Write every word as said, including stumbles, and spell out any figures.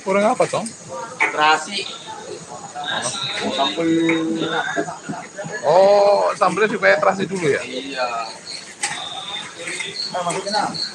Kurang apa, Tom? Terasi. Oh, sambal. Oh, sambalnya supaya terasi dulu ya? Iya. Nah, masukin apa?